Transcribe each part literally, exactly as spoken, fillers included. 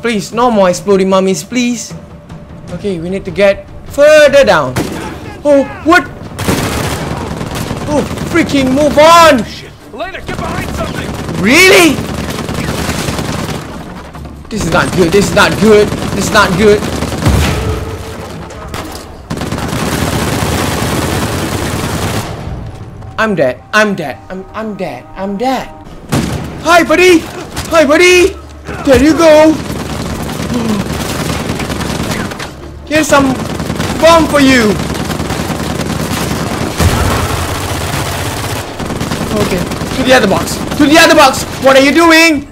Please, no more exploding mummies, please. Okay, we need to get further down. Oh, what? Oh, freaking move on! Shit. Later, get behind something. Really? This is not good. This is not good. This is not good. I'm dead. I'm dead. I'm I'm dead. I'm dead. Hi, buddy. Hi, buddy. There you go. Here's some bomb for you. Okay, to the other box. To the other box. What are you doing?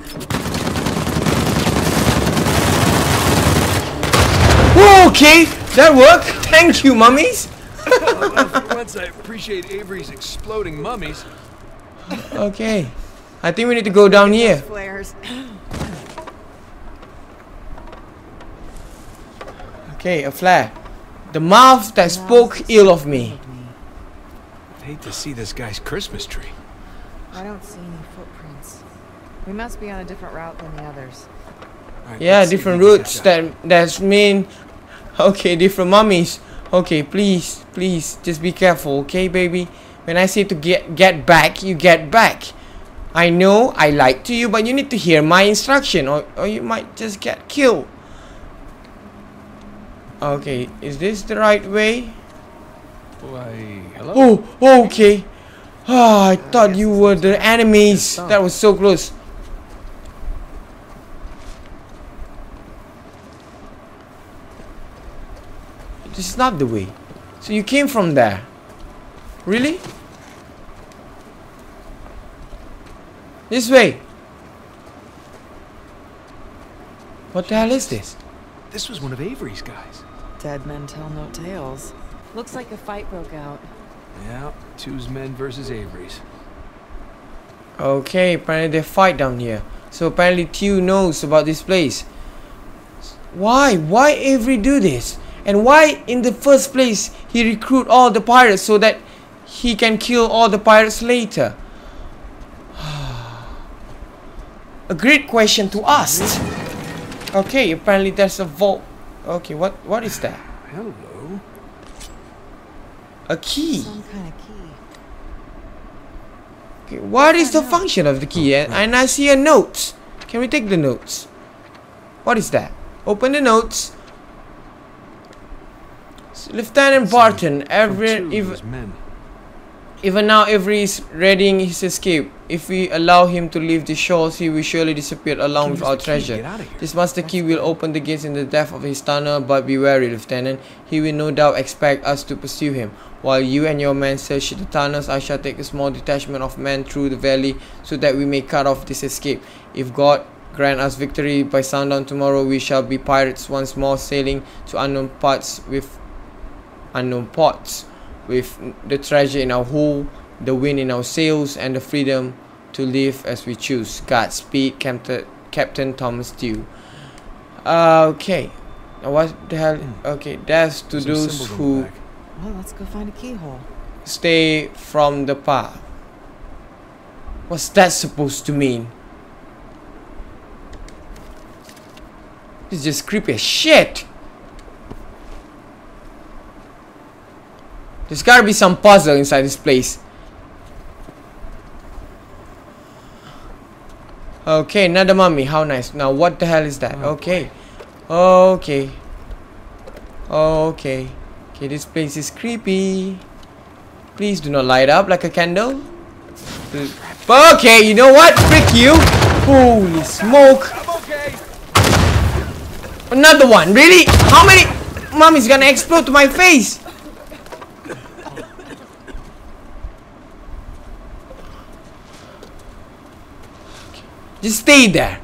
Okay, that worked. Thank you, mummies. For once, I appreciate Avery's exploding mummies. Okay, I think we need to go down here. Okay, a flare. The mouth that spoke ill of me. I'd hate to see this guy's Christmas tree. I don't see any footprints. We must be on a different route than the others. Right, yeah, different routes that that's mean. Okay, different mummies. Okay, please, please, just be careful, okay, baby? When I say to get get back, you get back. I know I lied to you, but you need to hear my instruction, or or you might just get killed. Okay, is this the right way? Why, hello? Oh, okay. Ah, oh, I thought you were the enemies. That was so close. This is not the way. So you came from there. Really? This way. What the hell is this? This was one of Avery's guys. Dead men tell no tales. Looks like a fight broke out. Yeah, Two's men versus Avery's. Okay, apparently they fight down here. So apparently Tew knows about this place. Why? Why Avery do this? And why in the first place he recruit all the pirates so that he can kill all the pirates later? A great question to ask. Okay, apparently there's a vault. Okay, what what is that? Hello. A key. Some kind of key. Okay, what is the function of the key? And, and I see a note. Can we take the notes? What is that? Open the notes. So, Lieutenant Barton, every even even now Avery is readying his escape. If we allow him to leave the shores, he will surely disappear along with our treasure. This master key will open the gates in the depth of his tunnel, but be wary, Lieutenant. He will no doubt expect us to pursue him. While you and your men search the tunnels, I shall take a small detachment of men through the valley so that we may cut off this escape. If God grant us victory by sundown tomorrow, we shall be pirates once more, sailing to unknown parts with unknown ports, with the treasure in our hull, the wind in our sails, and the freedom to live as we choose. Godspeed, Captain Thomas Tew. Uh, okay. What the hell? Okay, that's to those who well, let's go find a keyhole. Stay from the path. What's that supposed to mean? It's just creepy as shit. There's gotta be some puzzle inside this place. Okay, another mummy. How nice. Now, what the hell is that? Okay. Okay. Okay. Okay, this place is creepy. Please do not light up like a candle. Okay, you know what? Frick you. Holy smoke. Another one. Really? How many mummies gonna explode to my face? Just stay there.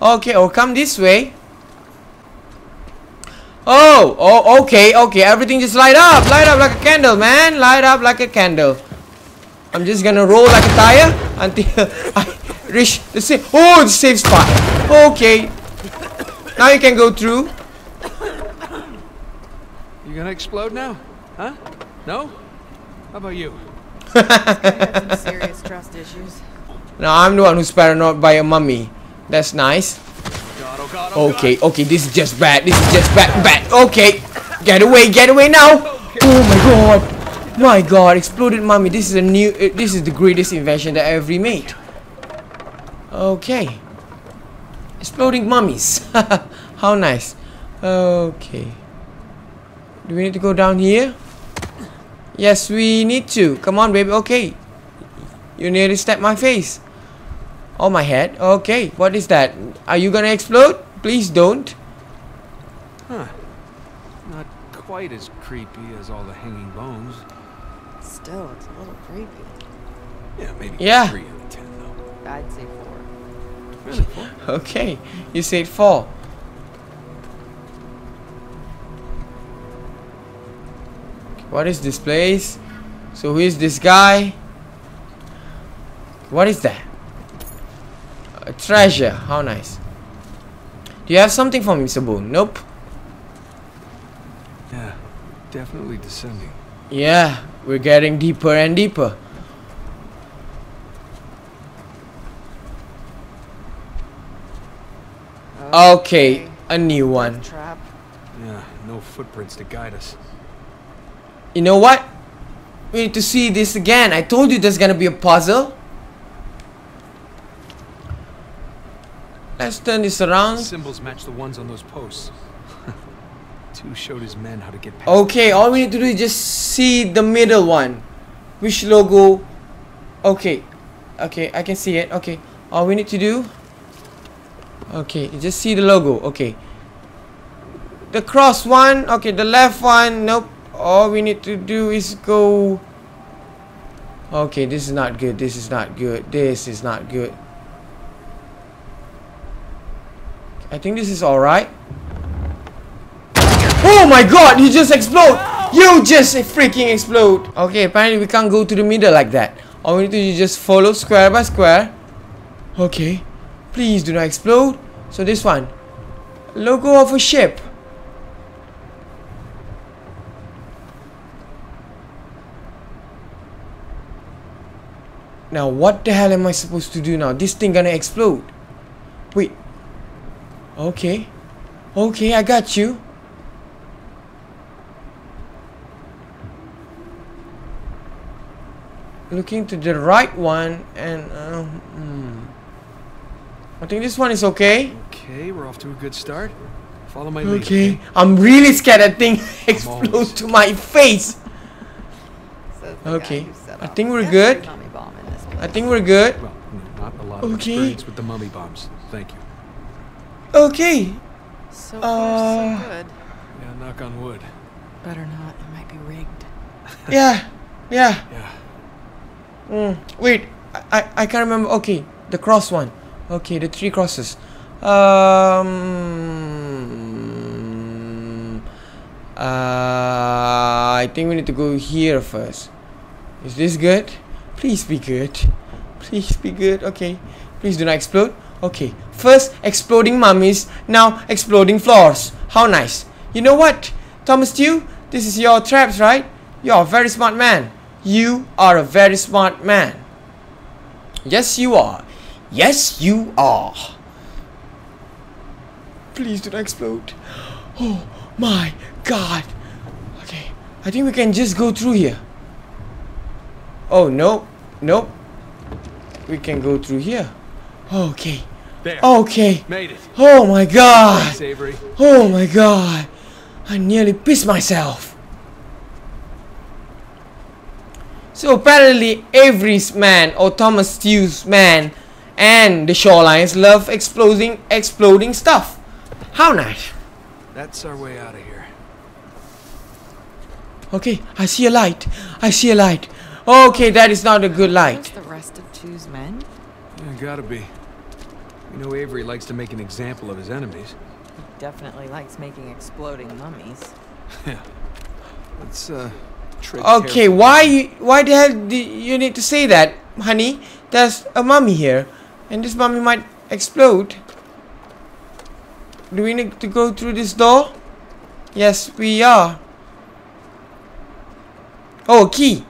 Okay, or come this way. Oh, oh, okay, okay. Everything just light up. Light up like a candle, man. Light up like a candle. I'm just gonna roll like a tire until I reach the safe. Oh, the safe spot. Okay. Now you can go through. You gonna explode now? Huh? No? How about you? issues. Now I'm the one who's paranoid by a mummy. That's nice. Okay, okay, this is just bad. This is just bad, bad. Okay, get away, get away now. Oh my god, my god, exploded mummy. This is a new. Uh, this is the greatest invention that Avery made. Okay, exploding mummies. How nice. Okay, do we need to go down here? Yes, we need to. Come on, baby. Okay, you nearly stabbed my face. Oh, my head. Okay, what is that? Are you gonna explode? Please don't. Huh. Not quite as creepy as all the hanging bones. Still, it's a little creepy. Yeah, maybe yeah. three out of ten, though. I'd say four. Really? Four? Okay, you said four. What is this place? So who is this guy? What is that? A treasure, how nice. Do you have something for me, Sabu? Nope. Yeah, definitely descending. Yeah, we're getting deeper and deeper. Okay, okay. A new one. Trap. Yeah, no footprints to guide us. You know what? We need to see this again. I told you there's gonna be a puzzle. Let's turn this around. The symbols match the ones on those posts. Two showed his men how to get past. Okay, all we need to do is just see the middle one. Which logo? Okay, okay, I can see it. Okay, all we need to do. Okay, just see the logo. Okay, the cross one. Okay, the left one. Nope. All we need to do is go. Okay, this is not good. This is not good. This is not good. I think this is alright. Oh my god, you just explode! You just freaking explode! Okay, apparently we can't go to the middle like that. All we need to do is just follow square by square. Okay. Please do not explode. So this one. Logo of a ship. Now what the hell am I supposed to do now? This thing gonna explode. Wait. Okay, okay, I got you. Looking to the right one, and uh, mm. I think this one is okay. Okay, we're off to a good start. Follow my lead. Okay, I'm really scared that thing explodes to my face. Okay, I think we're good. I think we're good. Well, not a lot of experience with the mummy bombs. Thank you. Okay. So far, uh, so good. Yeah, knock on wood. Better not. It might be rigged. yeah, yeah. Yeah. Mm, wait, I, I I can't remember. Okay, the cross one. Okay, the three crosses. Um. Uh, I think we need to go here first. Is this good? Please be good. Please be good. Okay. Please do not explode. Okay, first exploding mummies, now exploding floors. How nice. You know what, Thomas Tew? This is your traps, right? You're a very smart man. You are a very smart man. Yes, you are. Yes, you are. Please do not explode. Oh my god. Okay, I think we can just go through here. Oh, no, nope. We can go through here. Okay. There. Okay. Made it. Oh my god. Thanks, Avery. Oh my god. I nearly pissed myself. So apparently Avery's man or Thomas Tew's man and the shorelines love exploding exploding stuff. How nice. That's our way out of here. Okay, I see a light. I see a light. Okay, that is not a good light. Where's the rest of Tew's men? Yeah, gotta be. You know, Avery likes to make an example of his enemies. He definitely likes making exploding mummies. Yeah. Let's, uh... Okay, why... Why the hell do you need to say that, honey? There's a mummy here. And this mummy might explode. Do we need to go through this door? Yes, we are. Oh, a key.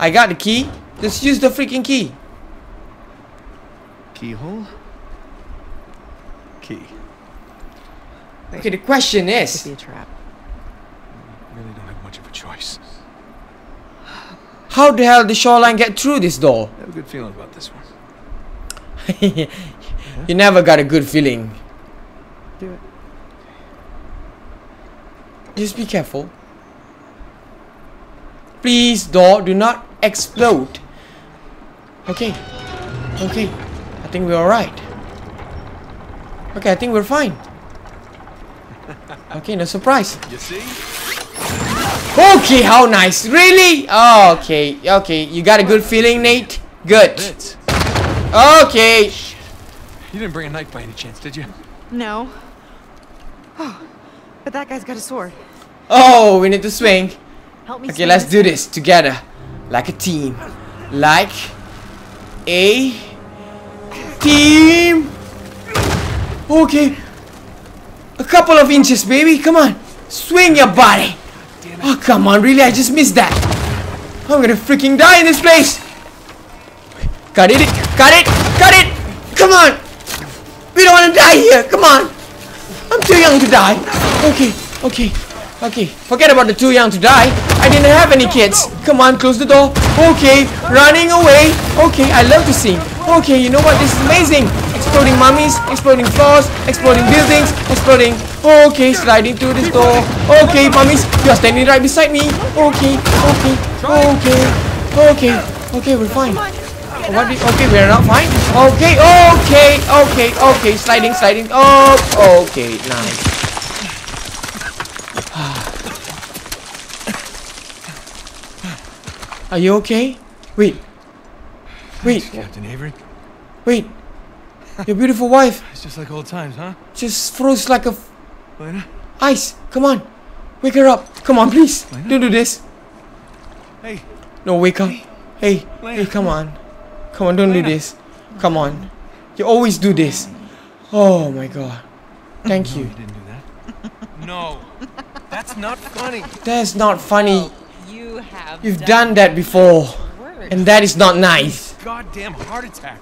I got the key. Just use the freaking key. keyhole. Key. Okay, the question is. Could be a trap. We really don't have much of a choice. How the hell did the shoreline get through this door? I have a good feeling about this one. Yeah. You never got a good feeling. Do it. Just be careful. Please, door, do not explode. Okay. Okay. I think we're alright. Okay, I think we're fine. Okay, no surprise. You see? Okay, how nice. Really? Oh, okay. Okay, you got a good feeling, Nate? Good. Okay. You didn't bring a knife by any chance, did you? No. Oh, but that guy's got a sword. Oh, we need to swing. Help me. Okay, let's do this together. Like a team. Like a team. Okay. A couple of inches, baby. Come on. Swing your body. Oh, come on. Really? I just missed that. I'm gonna freaking die in this place. Cut it. Cut it. Cut it. Come on. We don't want to die here. Come on. I'm too young to die. Okay. Okay. Okay. Forget about the too young to die. I didn't have any kids. Come on. Close the door. Okay. Running away. Okay. I love to sing. Okay. You know what? This is amazing. Exploding mummies. Exploding floors. Exploding buildings. Exploding. Okay. Sliding through this door. Okay. Mummies. You're standing right beside me. Okay. Okay. Okay. Okay. Okay. We're fine. What do you, okay, we're not fine. Okay, okay, okay, okay. Sliding, sliding. Oh, okay, nice. Are you okay? Wait, wait. Captain Avery. Wait. Your beautiful wife. It's just like old times, huh? Just froze like a Elena? Ice. Come on, wake her up. Come on, please. Elena? Don't do this. Hey. No, wake up. Hey, hey, hey, come on. Come on, don't do this. Come on. You always do this. Oh my god. Thank you. No, you didn't do that. No. That's not funny. That's not funny. You have You've done that before. And that is not nice. Goddamn heart attack.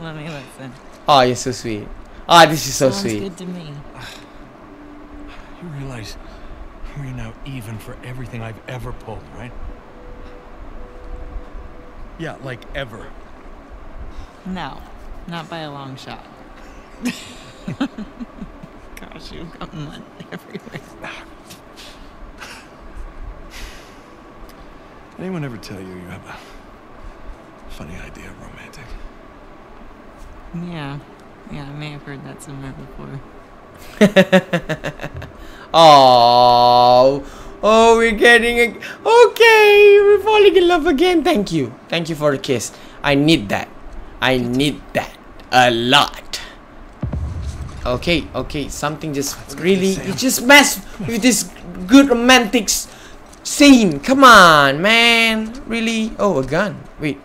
Let me listen. Oh, you're so sweet. Ah, oh, this is so Sounds sweet. Good to me. You realize we're now even for everything I've ever pulled, right? Yeah, like ever. No, not by a long shot. Gosh, you've got mud everywhere. Anyone ever tell you you have a funny idea of romantic? Yeah, yeah, I may have heard that somewhere before. Oh. Oh, we're getting a... Okay, we're falling in love again. Thank you. Thank you for the kiss. I need that. I need that. A lot. Okay, okay. Something just really... You just messed with this good romantic scene. Come on, man. Really? Oh, a gun. Wait.